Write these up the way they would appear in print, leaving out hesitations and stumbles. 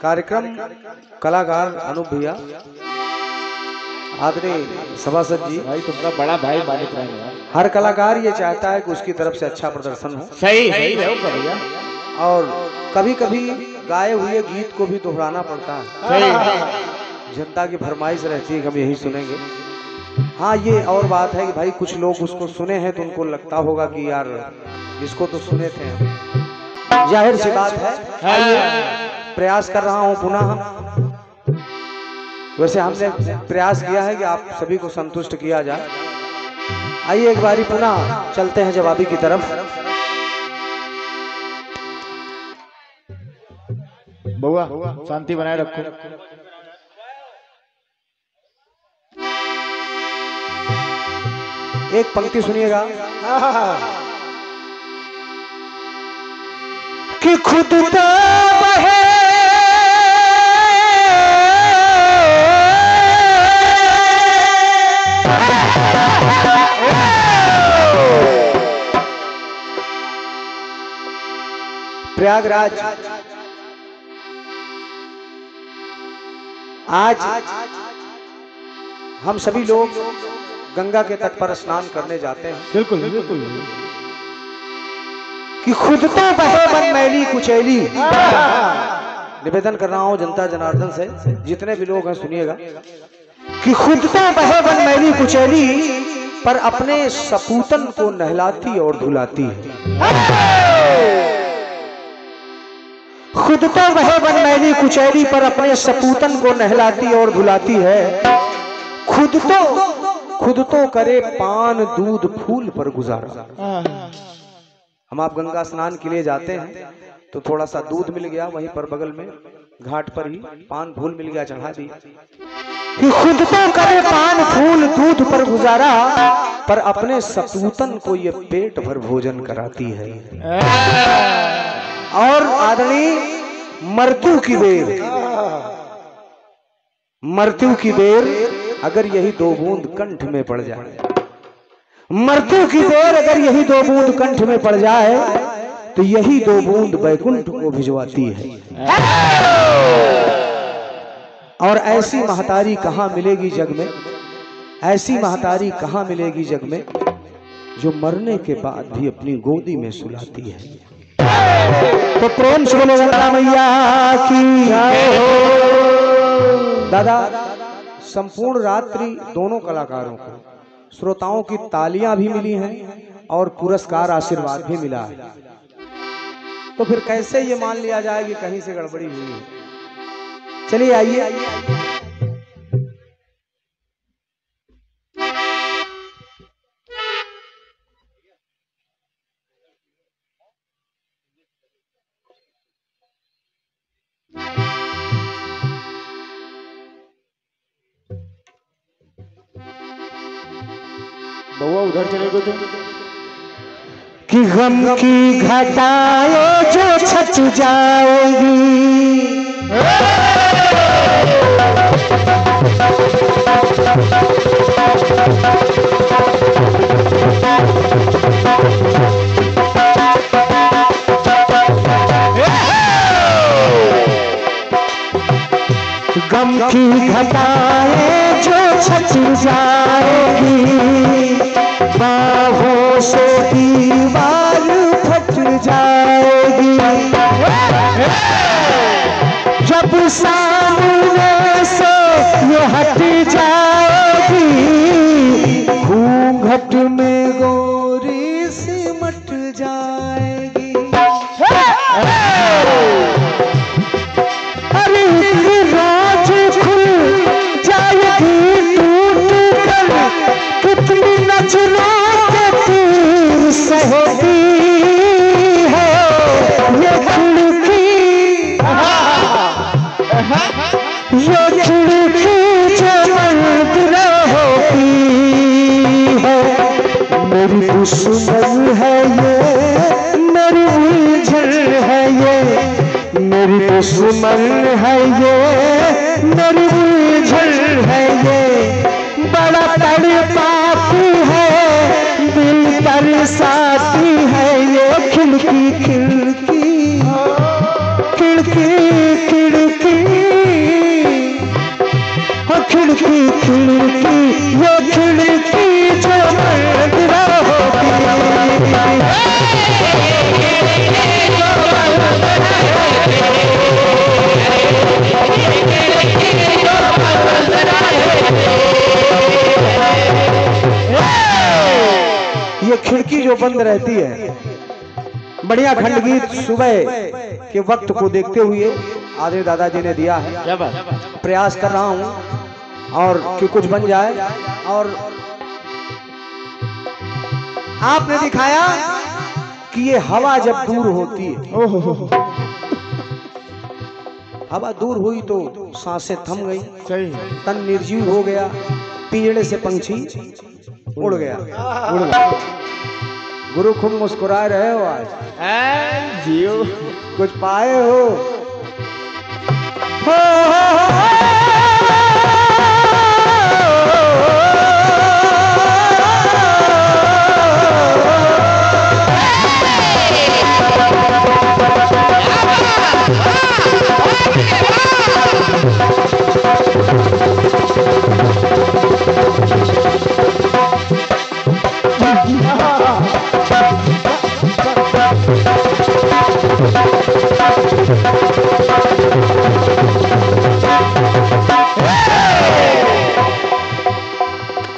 कार्यक्रम कलाकार अनूप भैया आदरणीय सभासद जी, भाई तुमका बड़ा भाई बाधित रहे। हर कलाकार ये चाहता है कि उसकी तरफ से अच्छा प्रदर्शन हो। सही सही भैया। और कभी कभी गाए हुए गीत को भी दोहराना पड़ता है। जनता की फरमाइश रहती है कि हम यही सुनेंगे। हाँ, ये और बात है कि भाई कुछ लोग उसको सुने हैं तो उनको लगता होगा कि यार इसको तो सुने थे। जाहिर सी बात है, प्रयास कर रहा हूं पुनः। वैसे हमने प्रयास किया है कि आप सभी को संतुष्ट किया जाए। आइए एक बारी पुनः चलते हैं जवाबी की तरफ। बुआ शांति बनाए रखो। एक पंक्ति सुनिएगा कि खुद तो बहे प्रयागराज आज हम सभी लोग गंगा के तट पर स्नान करने जाते हैं। बिल्कुल बिल्कुल। कि खुद तो बहे बन मैली कुचैली। निवेदन कर रहा हूं जनता जनार्दन से, जितने भी लोग हैं सुनिएगा कि खुद तो बहे बन मैली कुचैली, पर अपने सपूतन को नहलाती और धुलाती है। खुद तो वह बन मैली कुचैली, पर अपने सपूतन को नहलाती और धुलाती है। खुद तो करे पान दूध फूल पर गुजारा। हम आप गंगा स्नान के लिए जाते हैं तो थोड़ा सा दूध मिल गया, वहीं पर बगल में घाट पर ही पान फूल मिल गया, चढ़ा दी। खुद तो करे पान फूल दूध पर गुजारा, पर अपने सपूतन को ये पेट भर भोजन कराती है। और आदरणीय मृत्यु की बेर अगर यही दो बूंद कंठ में पड़ जाए, मृत्यु की बेर अगर यही दो बूंद कंठ में पड़ जाए, तो यही दो बूंद बैकुंठ को भिजवाती है। और ऐसी महतारी कहाँ मिलेगी जग में, ऐसी महतारी कहाँ मिलेगी जग में, जो मरने के बाद भी अपनी गोदी में सुलाती है। तो प्रेम से बोलो गंगा मैया की जय। दादा संपूर्ण रात्रि दोनों कलाकारों को श्रोताओं की तालियां भी मिली हैं और पुरस्कार आशीर्वाद भी मिला है। तो फिर कैसे ये मान लिया जाए कि कहीं से गड़बड़ी हुई है। चलिए आइए उधर चले गए थे कि गम की घटाएं जो छच जाएगी, गम की घटाएं जो छच जाएगी, बाहों से दीवार फट जाएगी। जब सामने से ये हट जाएगी, घूंघट में गोरी सिमट जाएगी। अरे राज खुल जाएगी टूट कर, कितनी नचना सहती है ये चुड़की, ये खुशबू है ये मेरी उलझन है ये मेरी दुश्मन है ये मेरी उलझन है ये बड़ा तड़पाती है दिल तरसाती है ये खिड़की खिड़की खिड़की खिड़की और खिड़की खिड़की ये खिड़की जो ये खिड़की जो बंद रहती है। बढ़िया खंडगीत सुबह के वक्त को देखते हुए आदरणीय दादाजी ने दिया है। प्रयास कर रहा हूं और कि कुछ बन जाए। और आपने दिखाया कि ये हवा जब दूर होती है, हवा दूर हुई तो सांसें थम गई, तन निर्जीव हो गया, पिंजड़े से पंछी उड़ गया। गुरु खूब मुस्कुरा रहे हो आज, जियो कुछ पाए हो। हो, हो, हो।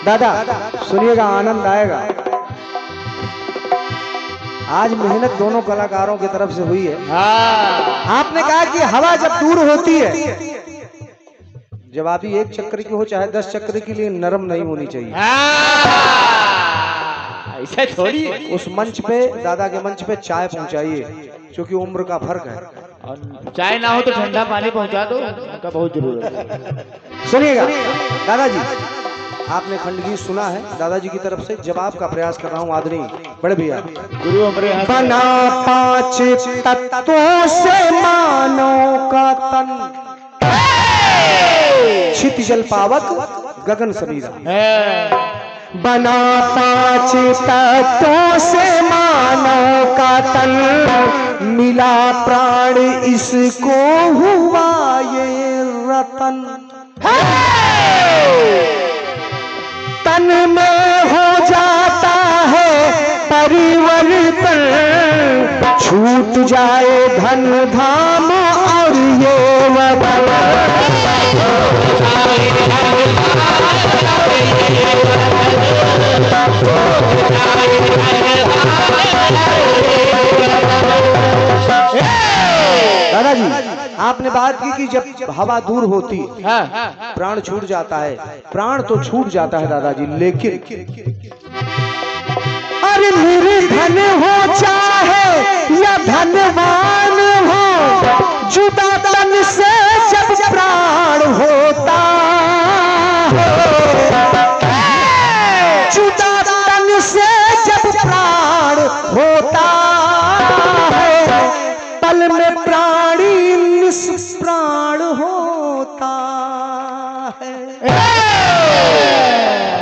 दादा सुनिएगा, आनंद आएगा। आज मेहनत दोनों कलाकारों की तरफ से हुई है। आपने कहा कि हवा जब दूर होती है, जब आप ही एक चक्कर की हो चाहे 10 चक्कर के लिए, नरम नहीं होनी चाहिए। इसे थोड़ी उस मंच पे, दादा के मंच पे चाय पहुंचाइए, क्योंकि उम्र का फर्क है। चाय ना हो तो ठंडा पानी पहुंचा दो, उनका बहुत जरूरत है। सुनिएगा दादाजी, आपने खंडगी सुना है। दादाजी की तरफ से जवाब का प्रयास कर रहा हूँ। आदमी बड़े भैया गुरु बना 5 तत्वों से मानव का तन, क्षित जल पावक गगन समीरा। बना 5 तत्वों से मानव का तन, मिला प्राण इसको हुआ ये रतन। तन में हो जाता है परिवर्तन, छूट जाए धन धाम और ये वतन। दादाजी आपने बात की कि जब हवा दूर होती है प्राण छूट जाता है। प्राण तो छूट जाता है दादाजी, लेकिन अरे निर्धन हो चाहे या धनवान हो, जुदा तन से जब प्राण होता है, जुदा तन से जब प्राण होता है, पल में प्राणी प्राण होता है।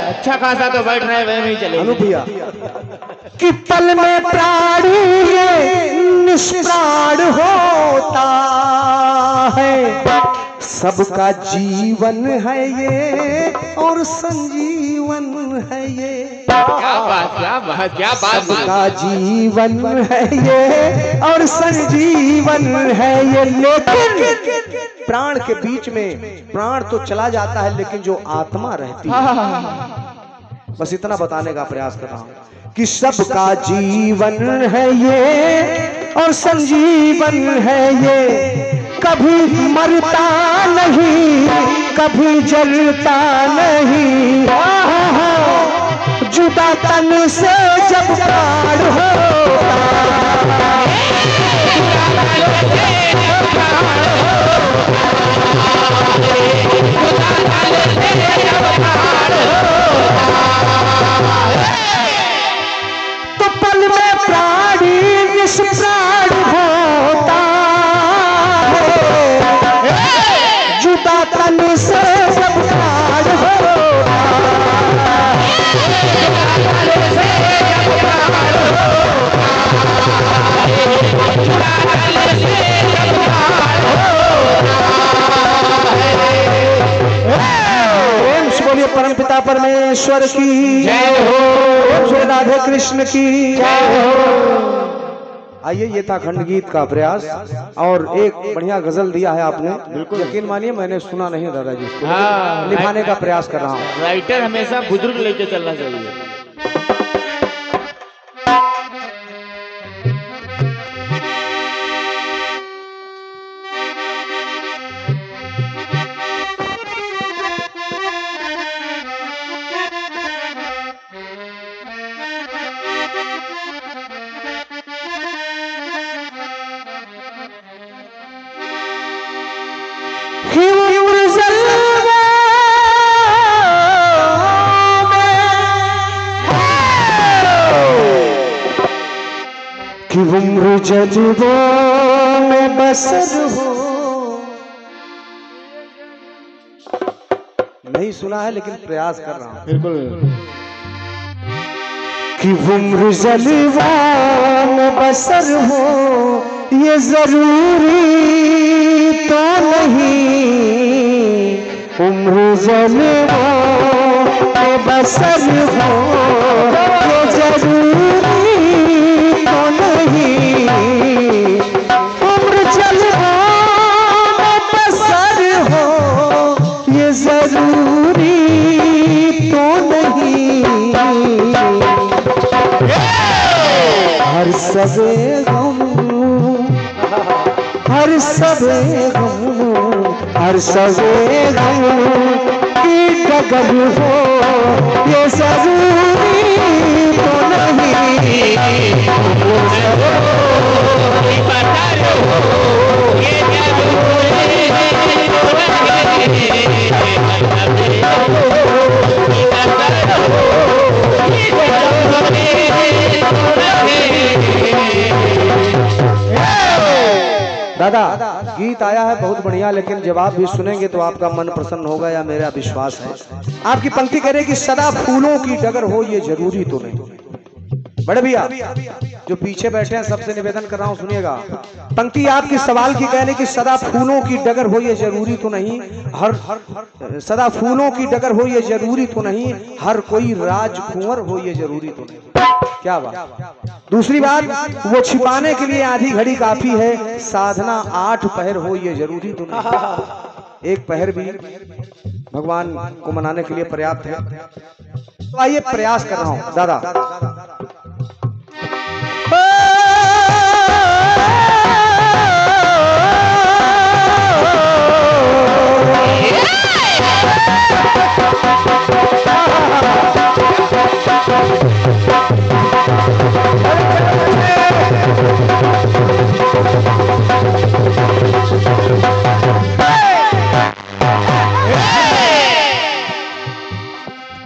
अच्छा खासा तो बैठ रहे वह नहीं चले भैया कि पल में प्राणी निष्प्राण होता है। सबका जीवन है ये और संजीवन है ये। क्या बात, क्या बात, क्या बात। सबका जीवन है ये और संजीवन है ये, लेकिन प्राण के बीच में प्राण तो चला जाता है, लेकिन जो आत्मा रहती है। बस इतना बताने का प्रयास कर रहा हूँ कि सबका जीवन है ये और संजीवन है ये। कभी मरता नहीं, कभी जलता नहीं, जुदा तन से जब प्राण होता है। बोलिए परमपिता परमेश्वर की जय हो, राधे कृष्ण की जय हो। आइए, ये था खंड गीत का प्रयास और एक बढ़िया गजल दिया है आपने। बिल्कुल यकीन मानिए, मैंने सुना नहीं दादाजी, निभाने का प्रयास कर रहा हूँ। राइटर हमेशा बुजुर्ग लेके चलना चाहिए। उम्र जज्बा में बसर हो, नहीं सुना है लेकिन प्रयास कर रहा हूं। बिल्कुल कि उम्र जज्बा में बसर हो, ये जरूरी तो नहीं। उम्र जज्बा में बसर हो, ये जरूरी हर सबे गम की डगर हो, ये जरूरी तो नहीं। दादा गीत आया है बहुत बढ़िया, लेकिन जब आप भी सुनेंगे तो आपका मन प्रसन्न होगा, या मेरा विश्वास है। आपकी पंक्ति कह रही कि सदा फूलों की डगर हो, ये जरूरी तो नहीं। बड़े भैया जो पीछे बैठे हैं सबसे निवेदन कर रहा हूँ, सुनिएगा। पंक्ति आपकी सवाल की कह रही कि सदा फूलों की डगर हो, ये जरूरी तो नहीं। सदा फूलों की डगर हो, ये जरूरी तो नहीं। हर कोई राजकुंवर हो, ये जरूरी तो नहीं। क्या बात। दूसरी बात, वो छिपाने के लिए आधी घड़ी काफी है। साधना 8 पहर हो, ये जरूरी तो नहीं। 1 पहर भी भगवान को मनाने के लिए पर्याप्त है। तो आइए प्रयास कर रहा हूँ दादा।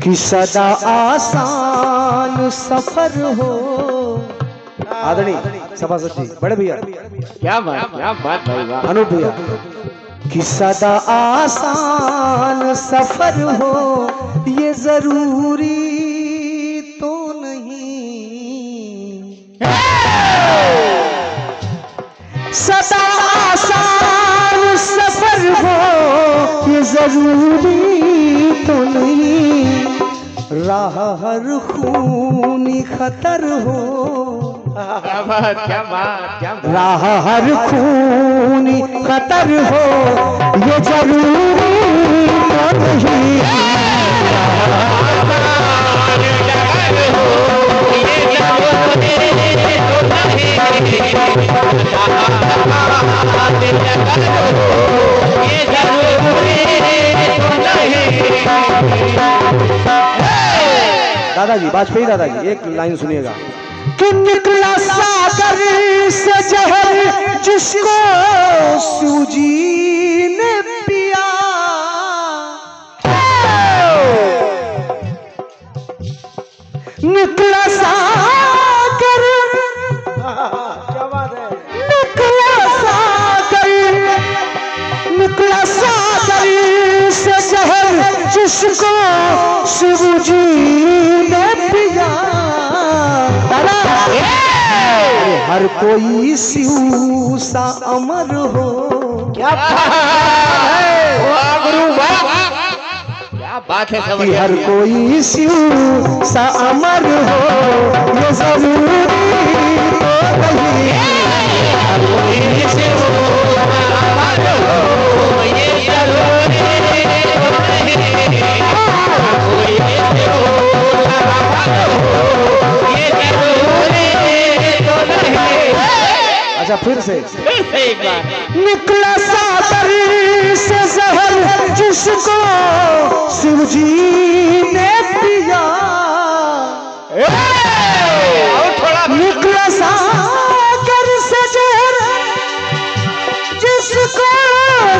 कि सदा आसान सफर हो। आदरणीय सभासद जी, बड़े भैया, क्या बात भाई, अनूप भैया। कि सदा आसान सफर हो, ये जरूरी तो नहीं। सदा आसान सफर हो, ये जरूरी तो नहीं। राह हर खूनी खतर हो। क्या बात। राह हर खूनी खतर हो, ये जरूरी तो नहीं। दादाजी, वाजपेयी दादाजी, एक लाइन सुनिएगा। कि निकला सागर से जहर, जिसको सूजी ने पिया। निकला सागर, क्या बात है। निकला सागर से जहर, जिसको सूजी ने पिया। हर कोई शिव सा अमर हो। क्या बात है, वाह गुरु वाह, क्या बात है सब हर कोई शिव सा अमर हो ये जरूरी तो नहीं हर कोई शिव सा अमर हो ये जरूरी तो नहीं हर कोई शिव सा अमर हो ये जरूरी तो नहीं। अच्छा फिर से एक बार निकला सागर से जहर जिसको शिवजी ने पिया निकला सागर से जहर जिसको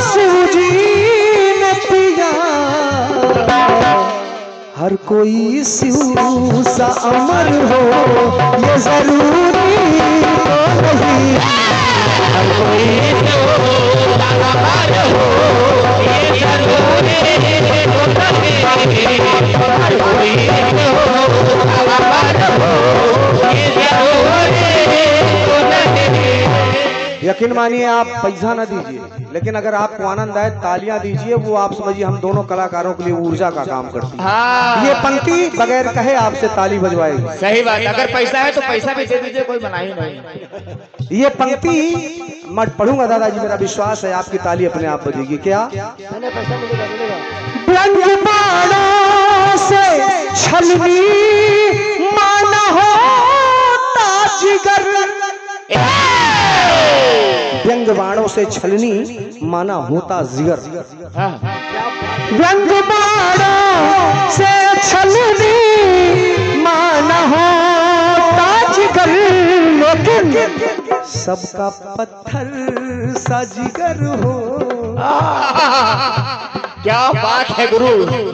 शिवजी ने पिया हर कोई शिव सा अमर हो ये जरूरी तो नहीं हर कोई शिव सा अमर हो ये जरूरी तो नहीं हर कोई शिव सा अमर हो ये जरूरी तो नहीं। यकीन मानिए आप पैसा ना दीजिए लेकिन अगर आपको आनंद आए तालियां दीजिए, वो आप समझिए हम दोनों कलाकारों के लिए ऊर्जा का काम करती है। ये पंक्ति बगैर कहे आपसे ताली बजवाएगी। सही बात, अगर पैसा है तो पैसा भी दे दीजिए, कोई मना ही नहीं। ये पंक्ति मैं पढ़ूंगा दादाजी, मेरा विश्वास है आपकी ताली अपने आप बजेगी। क्या व्यंग बाणों से छलनी माना होता जिगर, व्यंग बाणों से छलनी माना होता जिगर लेकिन सबका पत्थर सा जिगर हो। क्या बात है गुरु,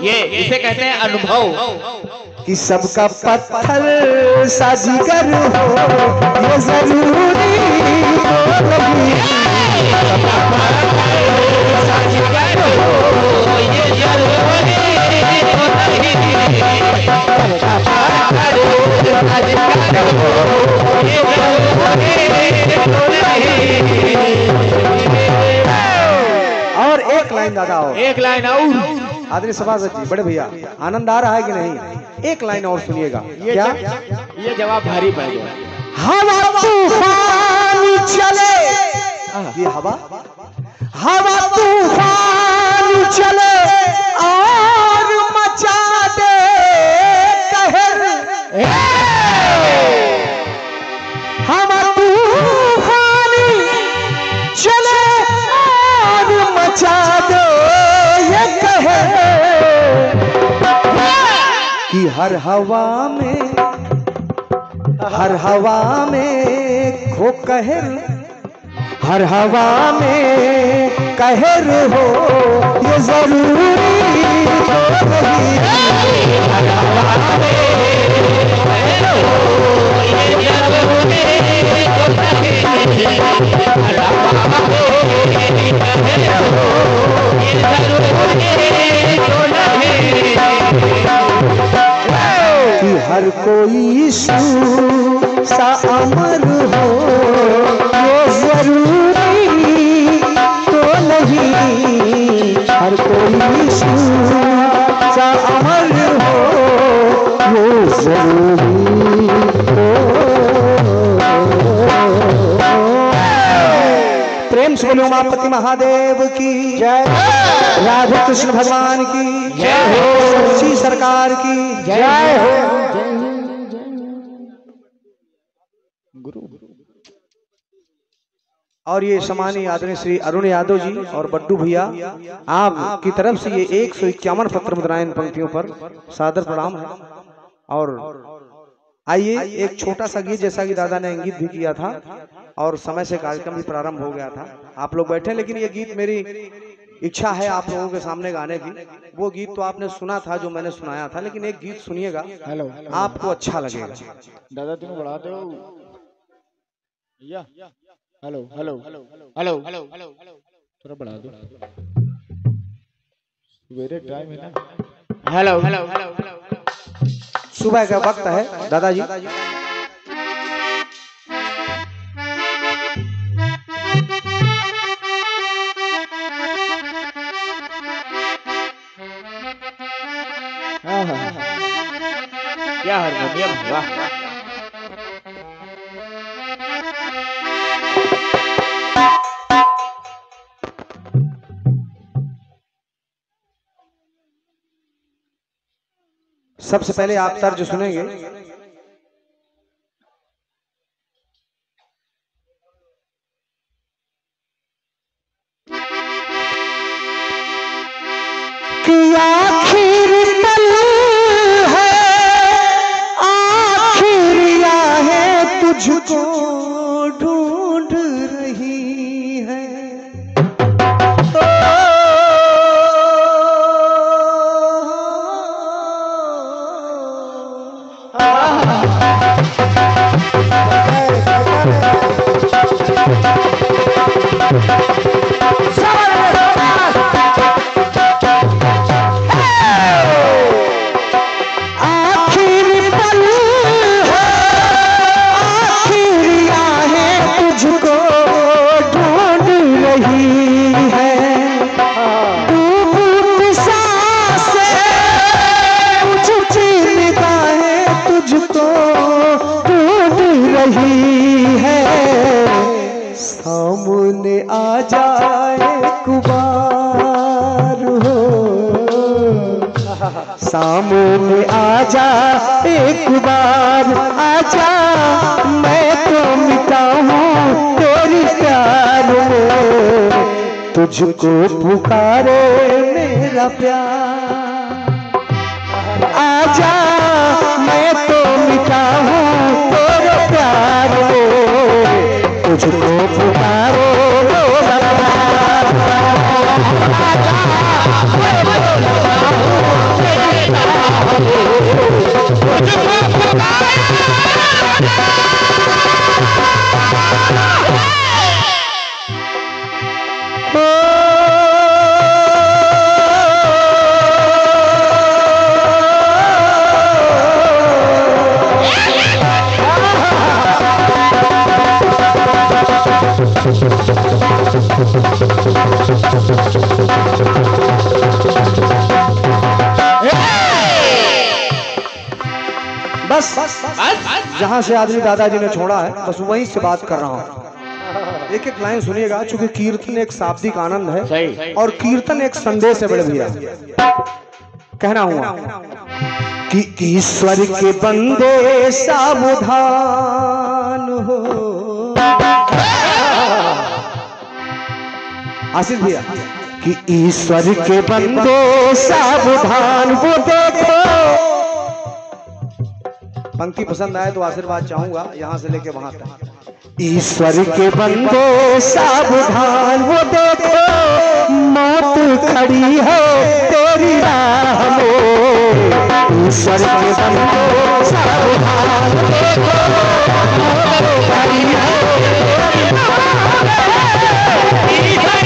ये इसे कहते हैं अनुभव कि सबका पत्थर सा जिगर हो ये जरूरी नहीं सबका पत्थर सा जिगर हो ये जरूरी तो नहीं सबका पत्थर सा जिगर हो ये जरूरी तो नहीं। और एक लाइन दादा और एक लाइन और आदरणीय सभासद जी बड़े भैया आनंद आ रहा है कि नहीं? एक लाइन और सुनिएगा। क्या ये जवाब भारी भारी हवा तूफान चले, ये हवा तूफान चले और मचा दे कहर, हवा तूफान चले और मचा दे ये कहर कि हर हवा में खो कहर, हर हवा में कहर हो ये जरूरी तो नहीं हर हवा में कहर हो ये जरूरी तो नहीं हर हवा में कहर हो ये जरूरी तो नहीं कि हर कोई शिव सा अमर हो ये जरूरी तो नहीं हर कोई शिव सा अमर हो ये जरूरी तो। प्रेम से बोलो उमापति महादेव की जय, राधा कृष्ण भगवान की जय हो, सच्ची सरकार की जय हो। गुरु और ये सम्मानी आदरणीय श्री अरुण यादव जी और बड्डू भैया आपकी तरफ से ये 151 पत्र मुद्रायन पंक्तियों पर सादर प्रणाम। और आइए एक छोटा सा गीत, जैसा कि दादा ने इंगित भी किया था और समय से कार्यक्रम भी प्रारंभ हो गया था, आप लोग बैठे, लेकिन ये गीत मेरी इच्छा है आप लोगों के सामने गाने की। वो गीत तो आपने सुना था जो मैंने सुनाया था, लेकिन एक गीत सुनिएगा आपको अच्छा लगेगा। दादा तुम बढ़ा दो। Hello hello hello hello hello hello थोड़ा बढ़ा दो, सवेरे टाइम है ना। हेलो हेलो हेलो हेलो सुबह का वक्त है दादाजी। हाँ हाँ हाँ क्या हारमोनियम, वाह। सबसे पहले आप सर जो सुनेंगे झुको ढूंढ रही है सामने आजा एक बार आजा, मैं तो मिटा हूँ तेरी प्यार में, तुझको पुकारे मेरा प्यार आजा, मैं तो मिटा हूँ तेरे प्यार में, तुझको पुकारे मेरा प्यार आजा, बस जहाँ से आदमी दादाजी ने छोड़ा है बस वहीं से बात कर रहा हूँ। एक एक लाइन सुनिएगा, चूंकि कीर्तन एक शाब्दिक आनंद है सही। और कीर्तन एक संदेश है बड़े भैया, कहना हुआ कि ईश्वर के बंदे सावधान हो। आशीष भैया कि ईश्वर के बंदे सावधान हो, देखो पंक्ति पसंद आए तो आशीर्वाद चाहूंगा यहाँ से लेके वहां तक। ईश्वर के बंदे सावधान वो देखो, मौत खड़ी है तेरी राह में, ईश्वर के बंदे सावधान वो देखो, मौत खड़ी है तेरी राह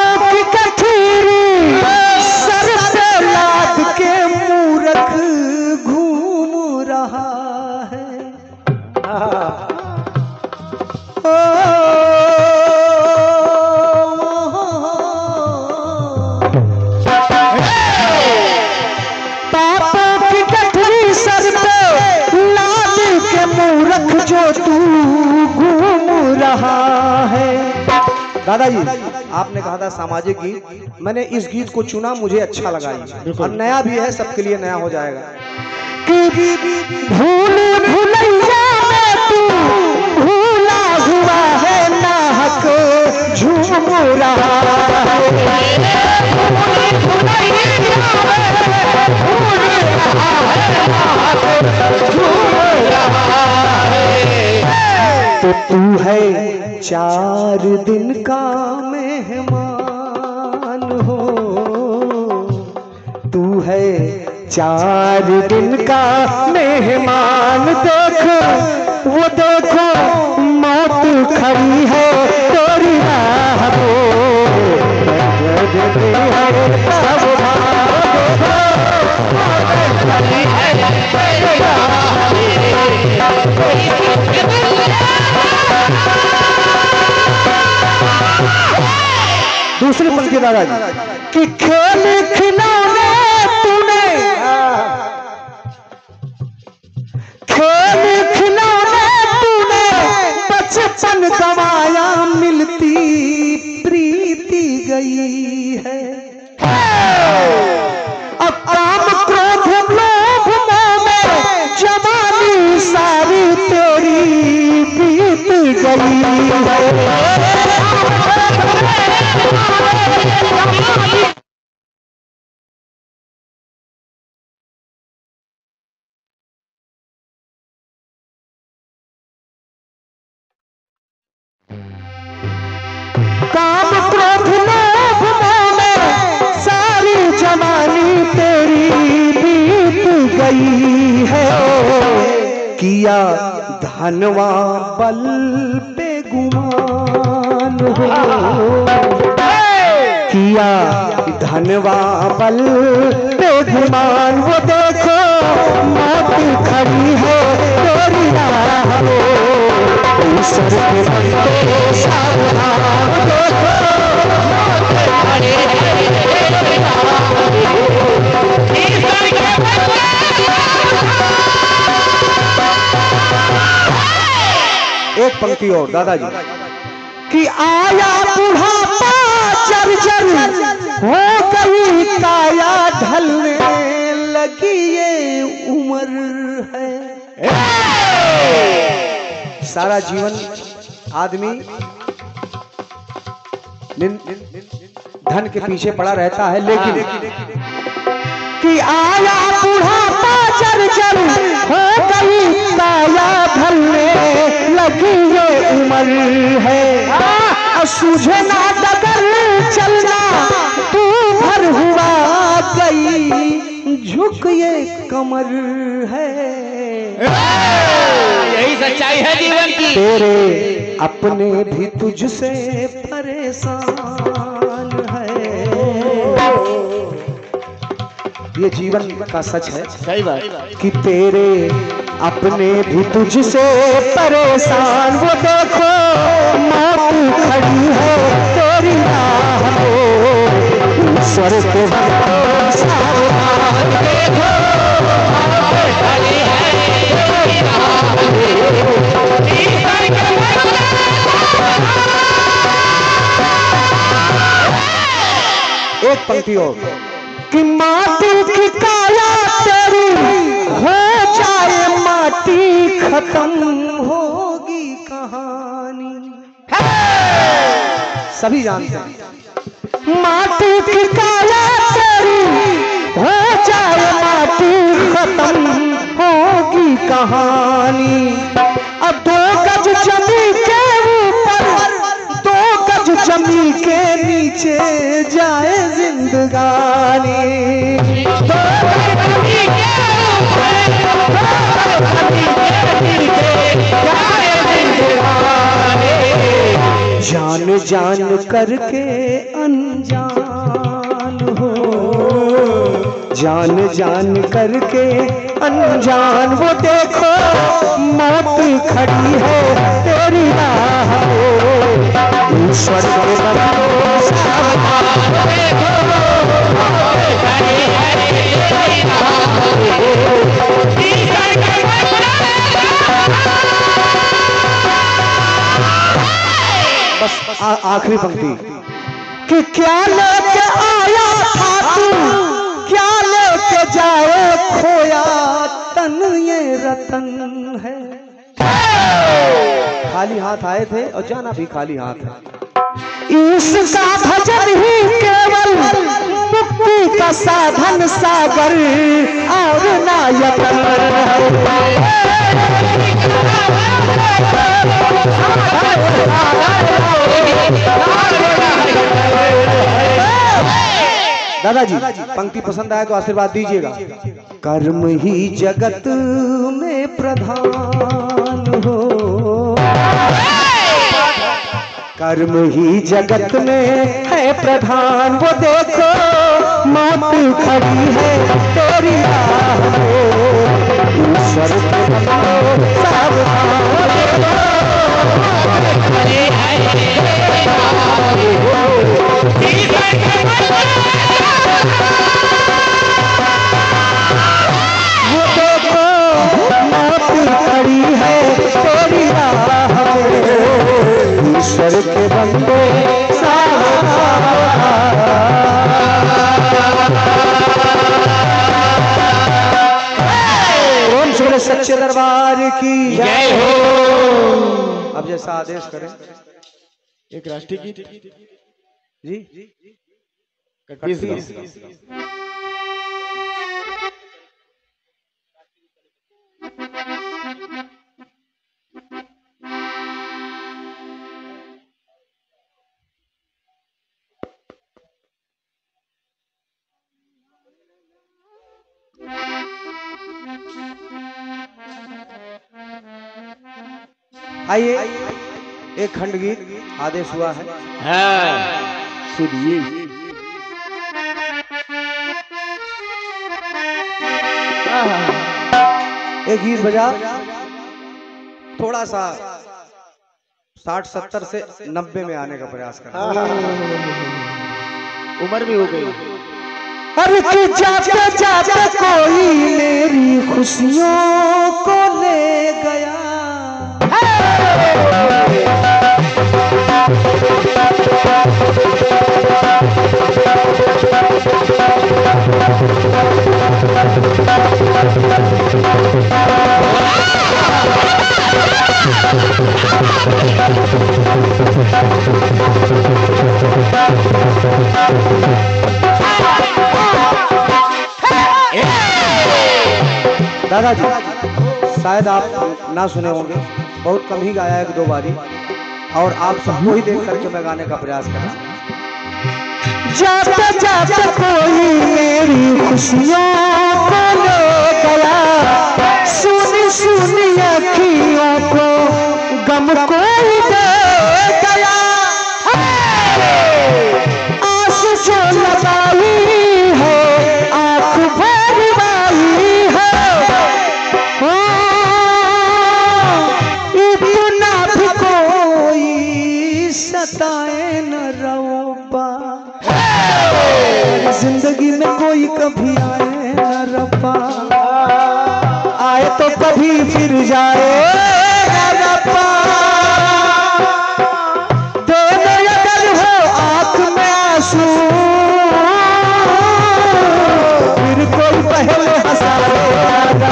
दादाजी आपने कहा था सामाजिक गीत, मैंने इस गीत को चुना, मुझे अच्छा लगा ये, और नया भी है, सबके लिए नया हो जाएगा। भूल भुलैया में तू भूला हुआ है, नाहक झूम रहा है, तो तू है चार दिन का मेहमान हो, तू है चार दिन का मेहमान, देखो वो देखो मौत खड़ी है तेरी राह में। दूसरे पंक्ति दादा कि खेल खिलौने तूने, खेल खिलौने तूने बचपन गवाया, मिलती प्रीति गई है। अब काम क्रोध लोभ मोह में जवानी सारी तेरी बीत गई है। काम क्रोध लोभ मोह में सारी जवानी तेरी बीत गई है। किया धनवा बल पे गुमान हो, किया धनवा बल पे गुमान, वो देखो मौत खड़ी है तेरी राह में। ईश्वर के बंदे सावधान, देखो मौत खड़ी है तेरी राह में। ईश्वर के बंदे सावधान। एक पंक्ति और दादाजी कि आया बुढ़ापा जर जर हो गई काया, ढलने लगी ये उम्र है। सारा जीवन आदमी धन के पीछे पड़ा रहता है, लेकिन कि आया बुढ़ापा जर जर हो गई काया, ढलने लगी ये उम्र है। सूझे ना डगर चलना, तू भर हुआ गई, झुक ये कमर है। यही सच्चाई है जीवन की। तेरे अपने भी तुझसे परेशान है। ये जीवन का सच है, सही बात कि तेरे अपने भी तुझसे परेशान, वो देखो मौत खड़ी है तेरी राह में। ईश्वर के सावधान, देखो मौत खड़ी है तेरी राह में। ईश्वर के सावधान। एक पंक्ति और कि माटी की काया तेरी हो जाए माटी, खत्म होगी कहानी। सभी जानते हैं माटी की काया तेरी हो जाए माटी, खत्म होगी कहानी। अब 2 गज जमीन के ऊपर, 2 गज जमीन के नीचे जाए जिंदगानी। 2 गज जान जान करके अनजान हो, जान जान करके अनजान, वो देखो मौत खड़ी है तेरी राह में। ईश्वर के बंदे सावधान, देखो मौत खड़ी है तेरी राह में। बस आखिरी पंक्ति कि क्या लेके आया था तू, क्या लेके जाए खोया, तन ये रतन है। खाली हाथ आए थे और जाना भी खाली हाथ है। इसका भजन ही केवल मुक्ति का साधन, सागर और ना यतन है। दादाजी पंक्ति पसंद आए तो आशीर्वाद दीजिएगा। कर्म ही जगत में प्रधान हो, कर्म ही जगत में है प्रधान, वो देखो मौत खड़ी है तेरी राह में। ईश्वर के बंदे सावधान, सच्चे दरबार की जय हो। अब जैसा आदेश करें एक राष्ट्रीय गीत जी आइए एक खंड गीत आदेश हुआ है सुनिए। एक गीत बजा थोड़ा सा 60-70 से 90 में आने का प्रयास कर उम्र भी हो गई। अरे जाते जाते कोई मेरी खुशियों को ले गया। दादाजी शायद आप ना सुने होंगे, बहुत कम ही गाया है एक दो बारी, और आप सबको ही देख करके मैं गाने का प्रयास कर रहा हूँ। जाता जाता कोई मेरी खुशियों को ले गया, सुनी सुनी अखियों को गम कोई दे गया। आस जो लगाई है आँख भरवाई है, इतना भी कोई सताए न रब्बा, जिंदगी में कोई कभी आए न रब्बा, आए तो कभी फिर जाए न रब्बा। दोनों अगर हो आँख में आंसू, फिर कोई पहले हंसाए न रब्बा।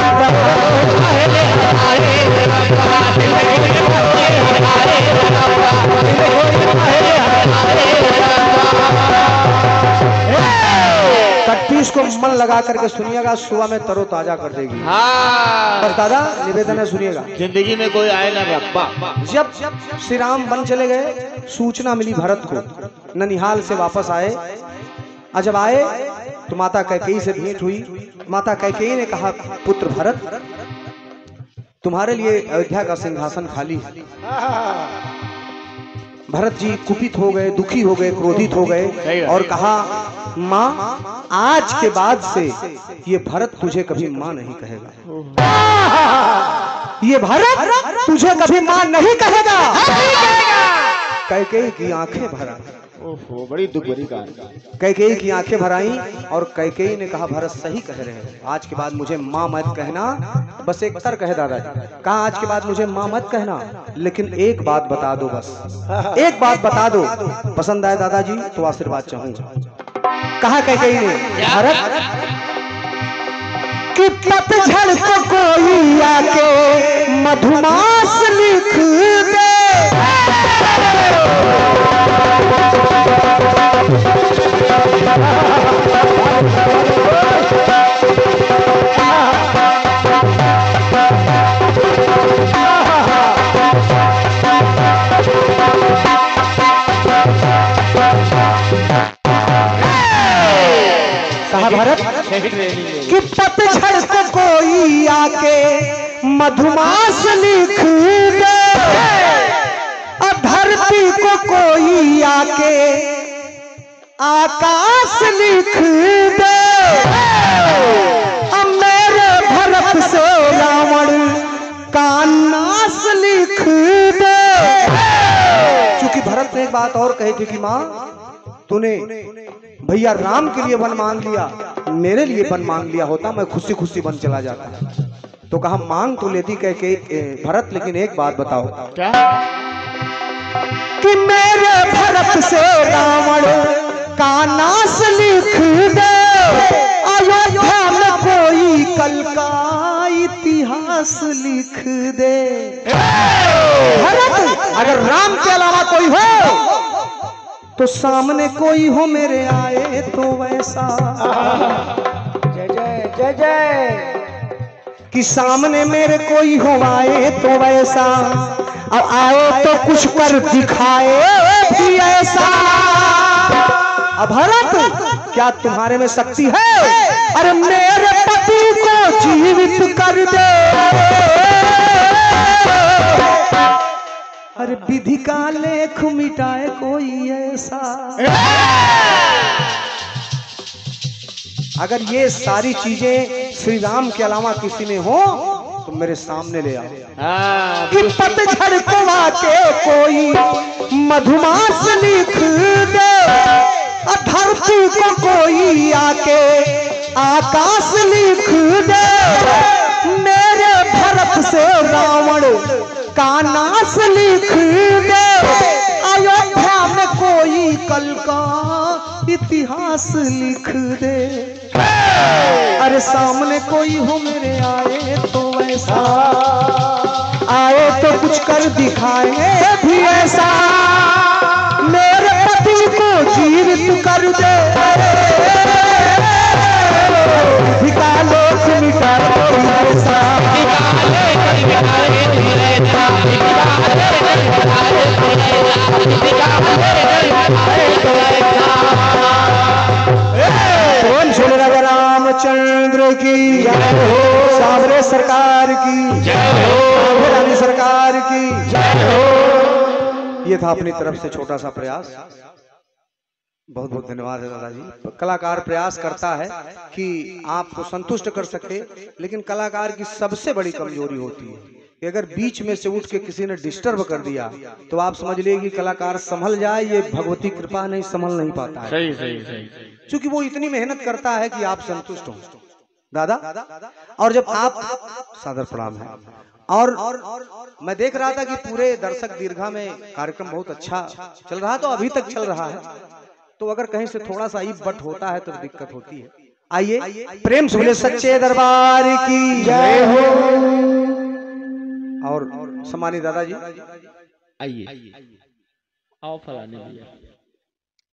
कटपीस को मन लगा करके सुनिएगा, सुबह में तरो ताजा कर देगी। हाँ बस दादा निवेदन है सुनिएगा। जिंदगी में कोई आए ना रब्बा। जब श्री राम वन चले गए सूचना मिली भरत को, ननिहाल से वापस आए। जब आए तो माता कैकेयी से भेंट हुई। माता कैकेयी ने कहा पुत्र भरत तुम्हारे लिए अयोध्या का सिंहासन खाली है। भरत जी कुपित हो गए, दुखी हो गए, क्रोधित हो गए और कहा माँ आज के बाद से ये भरत तुझे कभी माँ नहीं कहेगा। ये भरत तुझे कभी माँ नहीं कहेगा। कैकेयी की आंखें भरा। ओहो बड़ी दुख भरी कहानी। कैकेयी की आंखें भराई और कैकेयी ने कहा भरत सही कह रहे हैं, आज के बाद मुझे माँ मत कहना। बस एक तर कहे दादा, कहा आज के बाद मुझे माँ मत कहना, लेकिन एक बात बता दो, बस एक बात बता दो। पसंद आए दादाजी तो आशीर्वाद चाहूंगा। कहा कैकेयी ने भरत कि पतझड़ को कोई आके मधुमास लिख दे, भरत कि पतझड़ को कोई आके मधुमास लिख दे, और धरती को कोई आके आकाश लिख दे। अब मेरे भरत से रावण का नाश लिख दे। चूंकि भरत ने एक बात और कही थी कि माँ तूने भैया राम के लिए वन मांग लिया, मेरे लिए वन मांग लिया होता मैं खुशी खुशी वन चला जाता। तो कहा मांग तो लेती कह के भरत, लेकिन एक बात बताओ क्या कि मेरे भरत से रावण का नाश लिख दे, अयोध्या में कोई कल का इतिहास लिख दे। भरत अगर राम के अलावा कोई हो तो सामने कोई हो मेरे आए तो वैसा, जय जय कि सामने मेरे कोई हो आए तो वैसा, और आओ तो कुछ पर दिखाए भी ऐसा। भरत क्या तुम्हारे में शक्ति है? अरे मेरे पति को जीवित कर दे, अरे विधि का लेख मिटाए कोई ऐसा। अगर ये सारी चीजें श्री राम के अलावा किसी में हो तो मेरे सामने ले आओ। कि पतझड़ को आके कोई मधुमास लिख दे, धरती को कोई आके आकाश लिख दे। मेरे भरत से रावण का नाश लिख दे, अयोध्या में कोई कल का इतिहास लिख दे। अरे सामने कोई हो मेरे आए तो ऐसा, आए तो कुछ कर दिखाए भी ऐसा। मेरे पति को जीवित कर दे, निकालो निकालो ऐसा, रामचंद्र की जय हो, सावरे सरकार की जय हो, रानी सरकार की जय हो। ये था अपनी तरफ से छोटा सा प्रयास। बहुत बहुत धन्यवाद दादा जी। कलाकार प्रयास करता है कि आपको संतुष्ट कर सके, लेकिन कलाकार की सबसे बड़ी कमजोरी होती है कि अगर बीच में से उठ के किसी ने डिस्टर्ब कर दिया तो आप समझ लिए कि कलाकार संभल जाए, ये भगवती कृपा नहीं, संभल नहीं पाता है। सही सही सही, क्योंकि वो इतनी मेहनत करता है कि आप संतुष्ट हो दादा। और जब आप सादर प्रणाम है। और मैं देख रहा था कि पूरे दर्शक दीर्घा में कार्यक्रम बहुत अच्छा चल रहा, तो अभी तक चल रहा है, तो अगर कहीं से थोड़ा सा इब बट होता है तो दिक्कत होती है। आइए प्रेम से बोले सच्चे दरबार की जय हो। और सम्मानित दादाजी आइए आओ फलाने भैया।